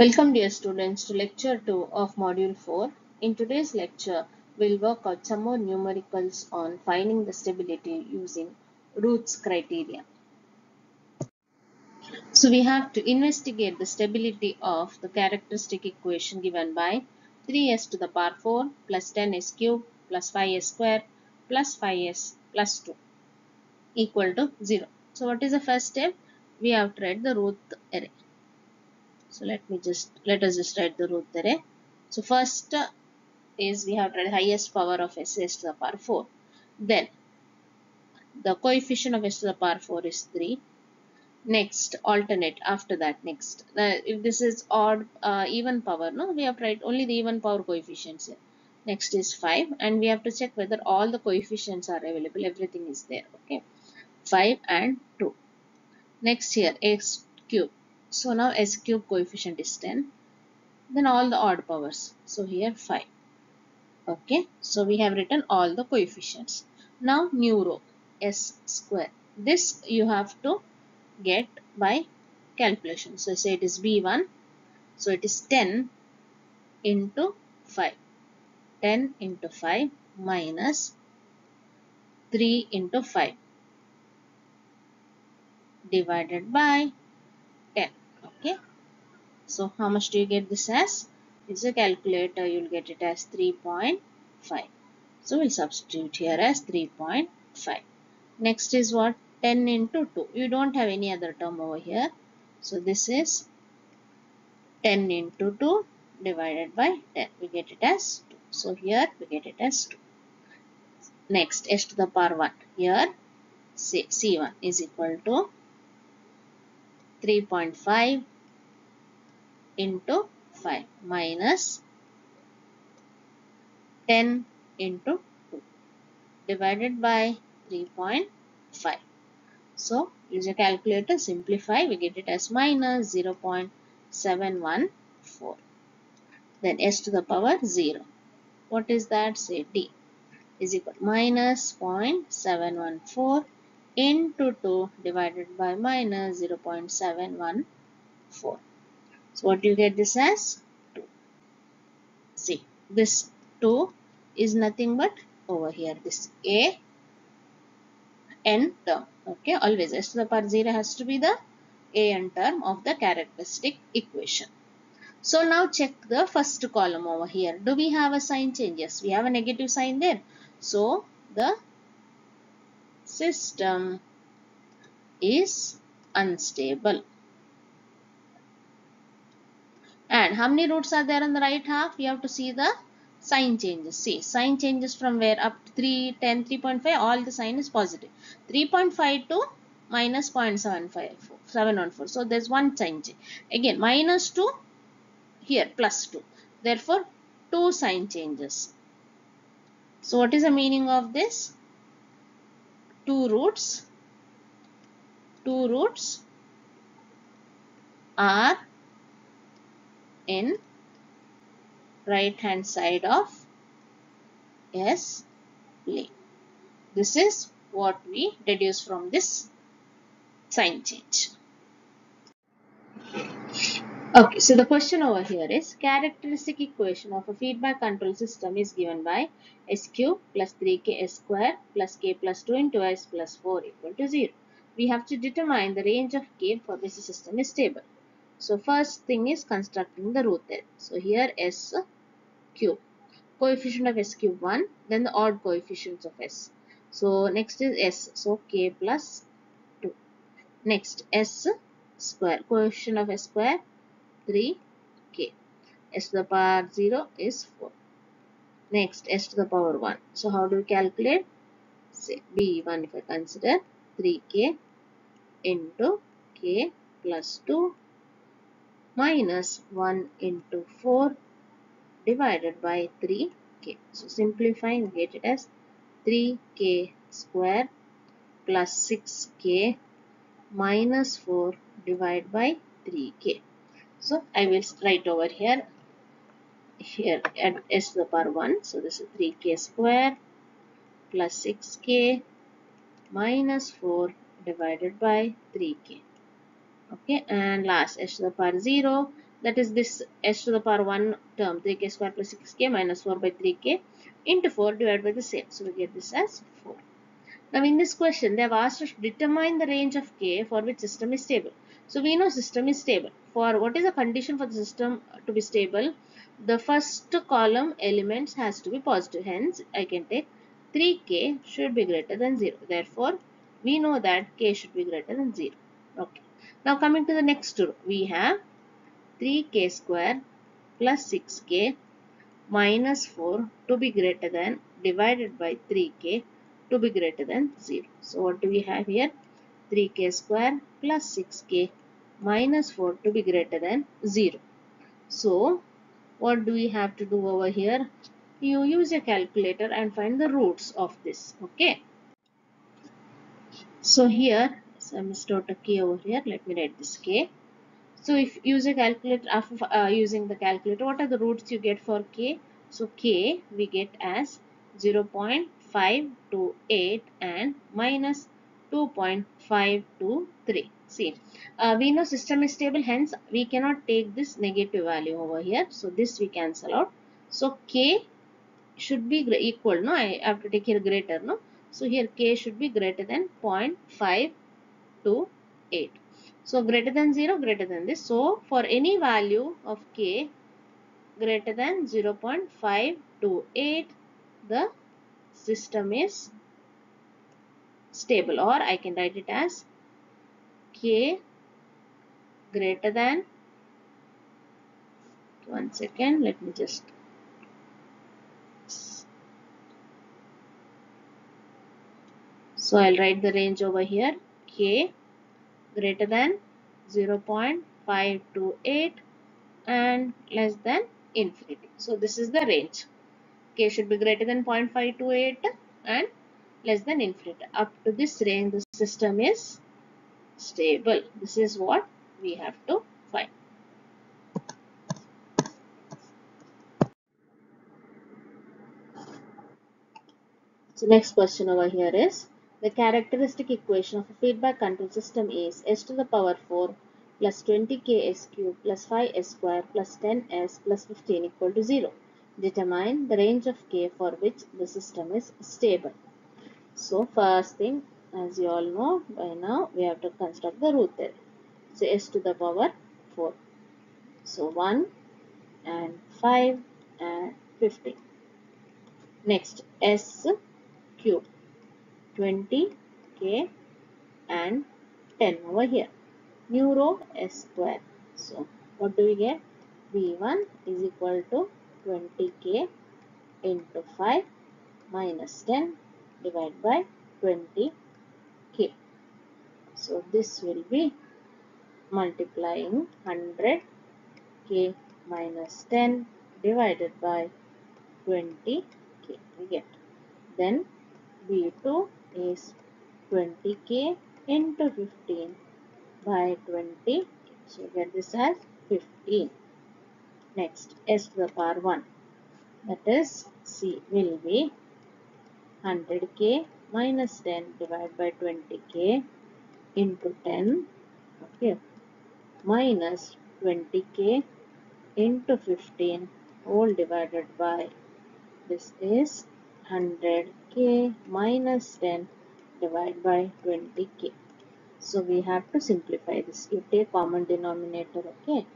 Welcome dear students to lecture 2 of module 4. In today's lecture, we'll work out some more numericals on finding the stability using Routh's criteria. So we have to investigate the stability of the characteristic equation given by 3s to the power 4 plus 10s cubed plus 5s squared plus 5s plus 2 equal to 0. So what is the first step? We have to write the Routh array. So let us just write the Routh array. So first is we have to write highest power of s to the power 4. Then the coefficient of s to the power 4 is 3. Next, alternate. After that, next. Now, if this is odd, even power, no, we have to write only the even power coefficients here. Next is 5, and we have to check whether all the coefficients are available. Everything is there. Okay, 5 and 2. Next here, x cube. So now s cube coefficient is 10. Then all the odd powers. So here 5. Okay, so we have written all the coefficients. Now new row, s square. This you have to get by calculation. So say it is B1. So it is 10 into 5. 10 into 5 minus 3 into 5 divided by 10. Okay. So how much do you get this as? It's a calculator. You'll get it as 3.5. So we'll substitute here as 3.5. Next is what? 10 into 2. You don't have any other term over here. So this is 10 into 2 divided by 10. We get it as 2. So here we get it as 2. Next, s to the power 1. Here C1 is equal to 3.5 into 5 minus 10 into 2 divided by 3.5. So, use a calculator, simplify, we get it as minus 0.714. Then s to the power 0. What is that? Say d is equal to minus 0.714 into 2 divided by minus 0.714. So, what do you get this as? 2. See, this 2 is nothing but over here, this a n term. Okay, always s to the power 0 has to be the an term of the characteristic equation. So now check the first column over here. Do we have a sign change? Yes, we have a negative sign there. So the system is unstable. And how many roots are there on the right half? We have to see the sign changes. See, sign changes from where up to 3, 10, 3.5, all the sign is positive. 3.5 to minus 0.714. So there's one sign change. Again, minus 2, here plus 2. Therefore, 2 sign changes. So what is the meaning of this? 2 roots are in right hand side of S plane. This is what we deduce from this sign change. Okay, so the question over here is characteristic equation of a feedback control system is given by s cube plus 3k s square plus k plus 2 into s plus 4 equal to 0. We have to determine the range of k for which the system is stable. So first thing is constructing the Routh array. So here s cube. Coefficient of s cube 1. Then the odd coefficients of s. So next is s. So k plus 2. Next s square. Coefficient of s square 3k. S to the power 0 is 4. Next s to the power 1. So how do we calculate? Say b1 if I consider 3k into k plus 2 minus 1 into 4 divided by 3k. So simplifying, we get it as 3k square plus 6k minus 4 divided by 3k. So I will write over here at s to the power 1. So this is 3k square plus 6k minus 4 divided by 3k. Okay, and last s to the power 0 that is this s to the power 1 term, 3k square plus 6k minus 4 by 3k into 4 divided by the same. So we get this as 4. Now in this question they have asked us to determine the range of k for which system is stable. So we know system is stable. For what is the condition for the system to be stable? The first column elements has to be positive. Hence I can take 3k should be greater than 0. Therefore we know that k should be greater than 0. Okay. Now coming to the next row, we have 3k square plus 6k minus 4 to be greater than divided by 3k to be greater than 0. So what do we have here? 3k square plus 6k minus 4 to be greater than 0. So what do we have to do over here? You use a calculator and find the roots of this. Okay. So here, so I missed out a k over here. Let me write this k. So if use a calculator, after using the calculator, what are the roots you get for k? So k we get as 0.528 and minus 2.523. See, we know system is stable, hence we cannot take this negative value over here. So this we cancel out. So k should be equal, no, I have to take here greater, no. So here k should be greater than 0.528. So greater than 0, greater than this. So for any value of k greater than 0.528, the system is stable, or I can write it as k greater than, one second, let me just, so I'll write the range over here, k greater than 0.528 and less than infinity. So this is the range. K should be greater than 0.528 and less than infinity. Up to this range the system is stable. This is what we have to find. So next question over here is, the characteristic equation of a feedback control system is s to the power 4 plus 20ks cubed plus 5s square plus 10s plus 15 equal to 0. Determine the range of k for which the system is stable. So first thing, as you all know by now, we have to construct the root theorem. So s to the power 4. So 1 and 5 and 15. Next, s cube, 20k and 10 over here. New row, s square. So what do we get? B1 is equal to 20k into 5 minus 10 divided by 20k. So this will be multiplying 100k minus 10 divided by 20k we get. Then B2 is 20k into 15 by 20. So we get this as 15. Next, s to the power 1, that is c will be 100k minus 10 divided by 20k into 10, okay, minus 20k into 15 all divided by, this is 100k minus 10 divided by 20k. So we have to simplify this. You take common denominator, okay,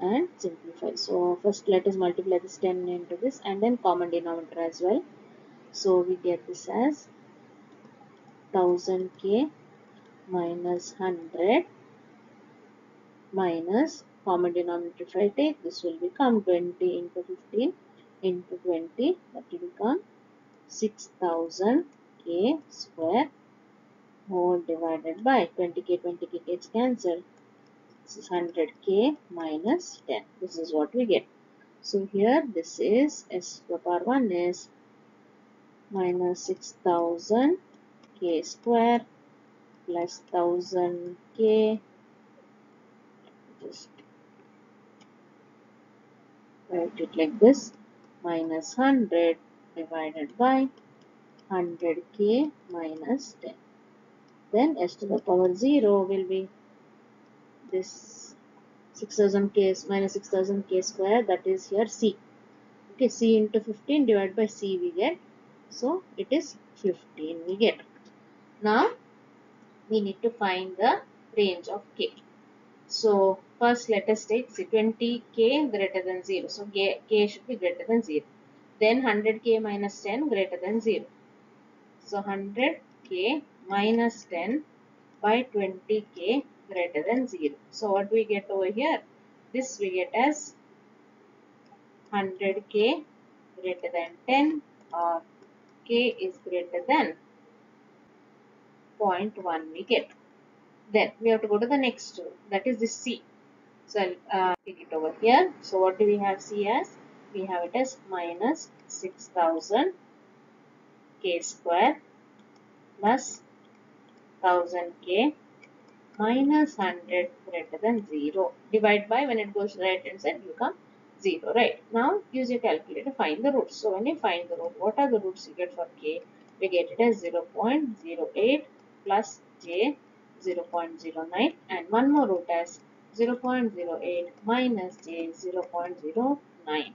and simplify. So first let us multiply this 10 into this and then common denominator as well. So we get this as 1000k minus 100 minus common denominator. If I take this, will become 20 into 15 into 20, that will become 6000k square whole divided by 20k gets cancelled. This is 100k minus 10. This is what we get. So here this is s to the power 1 is minus 6000k square plus 1000k, just write it like this, minus 100 divided by 100k minus 10. Then s to the power 0 will be this 6000k minus 6000k square, that is here C. Okay, C into 15 divided by C we get. So it is 15 we get. Now we need to find the range of K. So first let us take 20k greater than 0. So K should be greater than 0. Then 100k minus 10 greater than 0. So 100k minus 10 by 20k greater than 0. So what we get over here? This we get as 100k greater than 10, or k is greater than 0.1 we get. Then we have to go to the next row, that is this C. So I'll take it over here. So what do we have C as? We have it as minus 6000 k square plus 1000k minus 100 greater than 0. Divide by, when it goes right hand side, you come 0, right? Now use your calculator to find the roots. So when you find the root, what are the roots you get for k? We get it as 0.08 plus j 0.09, and one more root as 0.08 minus j 0.09.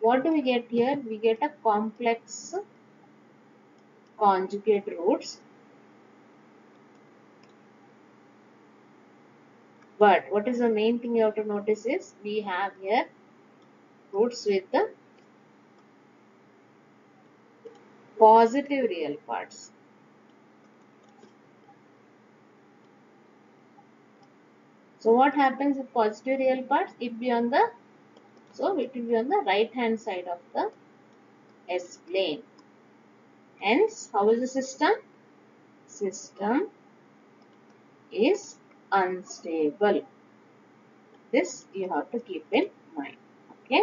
What do we get here? We get a complex conjugate roots. But what is the main thing you have to notice is we have here roots with the positive real parts. So what happens with positive real parts? It will be on the right hand side of the S plane. Hence, how is the system? System is unstable. This you have to keep in mind. Okay.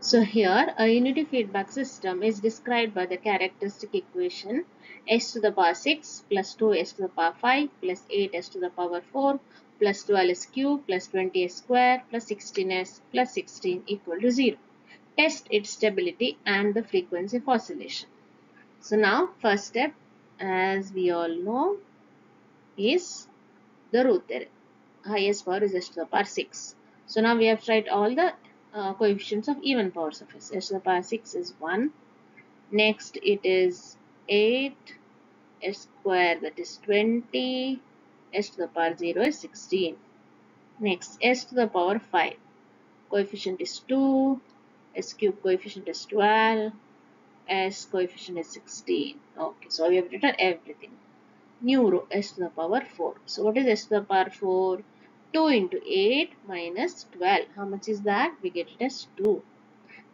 So here a unity feedback system is described by the characteristic equation s to the power 6 plus 2s to the power 5 plus 8s to the power 4 plus 12s cube plus 20s square plus 16s plus 16 equal to 0. Test its stability and the frequency of oscillation. So now first step, as we all know, is the Routh theorem. Highest power is s to the power 6. So now we have tried all the coefficients of even power surface. S to the power 6 is 1. Next it is 8. S square, that is 20. S to the power 0 is 16. Next s to the power 5. Coefficient is 2. S cube coefficient is 12. S coefficient is 16. Okay, so we have written everything. New row, s to the power 4. So what is s to the power 4? 2 into 8 minus 12. How much is that? We get it as 2.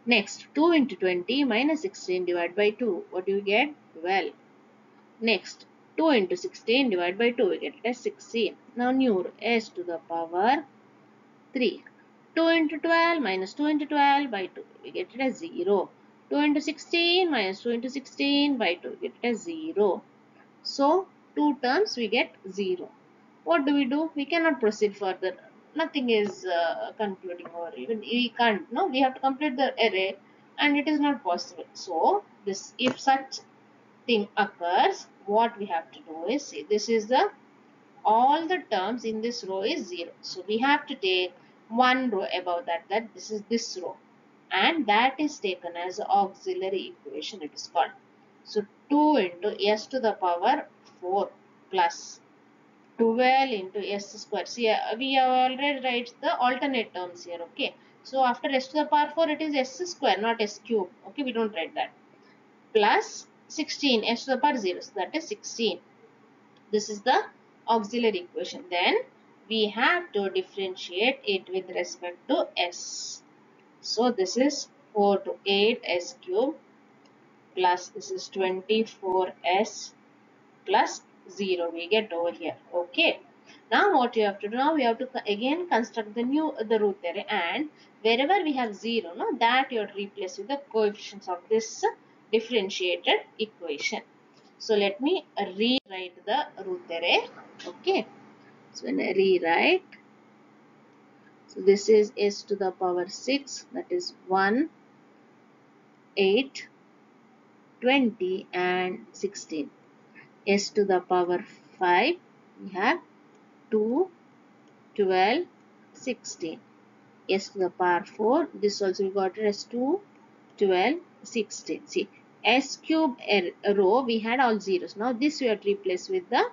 Next, 2 into 20 minus 16 divided by 2. What do we get? 12. Next, 2 into 16 divided by 2. We get it as 16. Now new row, s to the power 3. 2 into 12 minus 2 into 12 by 2. We get it as 0. 2 into 16 minus 2 into 16 by 2, we get it as 0. So, two terms we get 0. What do? We cannot proceed further. Nothing is concluding, or even we can't. No, we have to complete the array and it is not possible. So, this, if such thing occurs, what we have to do is, see, this is the, all the terms in this row is 0. So, we have to take one row above that, this is this row. And that is taken as auxiliary equation, it is called. So 2 into s to the power 4 plus 12 into s square. See, we have already written the alternate terms here, okay. So after s to the power 4, it is s square, not s cube, okay. We don't write that. Plus 16, s to the power 0, so that is 16. This is the auxiliary equation. Then we have to differentiate it with respect to s. So this is 4 to 8 s cube plus this is 24s plus 0 we get over here. Okay. Now what you have to do? Now we have to again construct the Routh theorem, and wherever we have 0, no, that you have to replace with the coefficients of this differentiated equation. So let me rewrite the Routh theorem. Okay. So when I rewrite, so this is s to the power 6, that is 1, 8, 20 and 16. S to the power 5, we have 2, 12, 16. S to the power 4. This also we got it as 2, 12, 16. See, S cube row we had all zeros. Now this we have to replace with the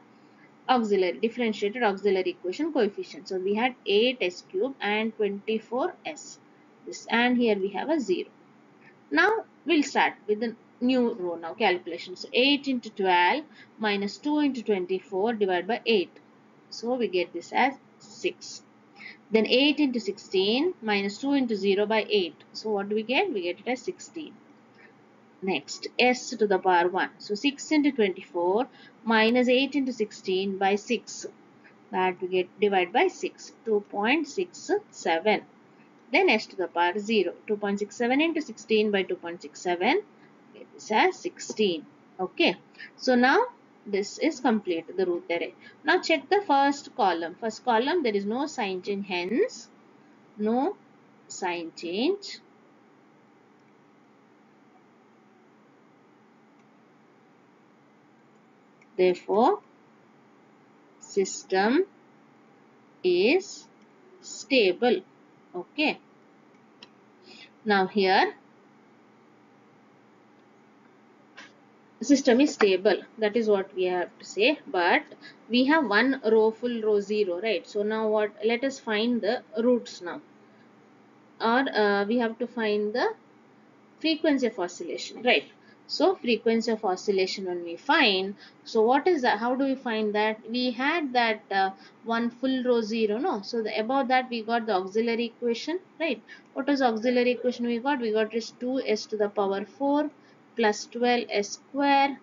auxiliary, differentiated auxiliary equation coefficient. So we had 8 S cube and 24 S. This, and here we have a 0. Now we'll start with the new row now calculation. So 8 into 12 minus 2 into 24 divided by 8. So we get this as 6. Then 8 into 16 minus 2 into 0 by 8. So what do we get? We get it as 16. Next, S to the power 1. So 6 into 24 minus 8 into 16 by 6. That we get divided by 6. 2.67. Then S to the power 0. 2.67 into 16 by 2.67. Get this as 16. Okay. So now this is complete, the Routh array. Now check the first column. First column, there is no sign change, hence no sign change. Therefore, system is stable. Okay. Now here, system is stable. That is what we have to say. But we have one row full, row 0, right? So now what? Let us find the roots now. Or we have to find the frequency of oscillation, right? So frequency of oscillation when we find, so what is that? How do we find that? We had that one full row 0, no? So the, above that we got the auxiliary equation, right? What is auxiliary equation we got? We got is 2s to the power 4 plus 12s square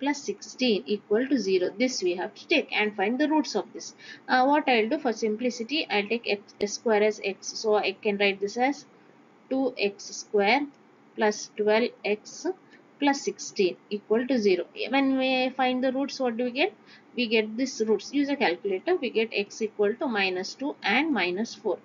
plus 16 equal to 0. This we have to take and find the roots of this. What I will do for simplicity, I will take x square as x. So I can write this as 2x square plus 12x plus 16 equal to 0. When we find the roots, what do we get? We get this roots. Use a calculator. We get x equal to minus 2 and minus 4.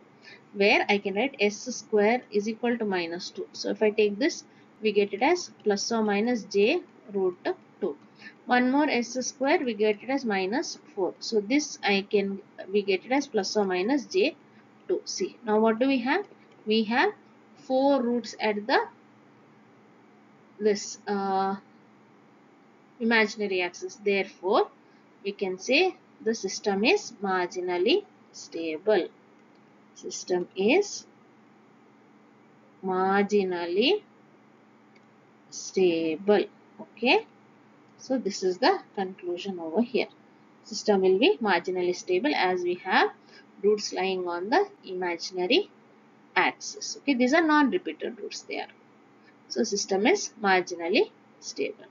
Where I can write s square is equal to minus 2. So if I take this, we get it as plus or minus j root 2. One more s square, we get it as minus 4. So this we get it as plus or minus j 2. See, now what do we have? We have 4 roots at the this imaginary axis. Therefore, we can say the system is marginally stable. System is marginally stable. Okay. So this is the conclusion over here. System will be marginally stable as we have roots lying on the imaginary axis. Okay. These are non-repeated roots there. So system is marginally stable.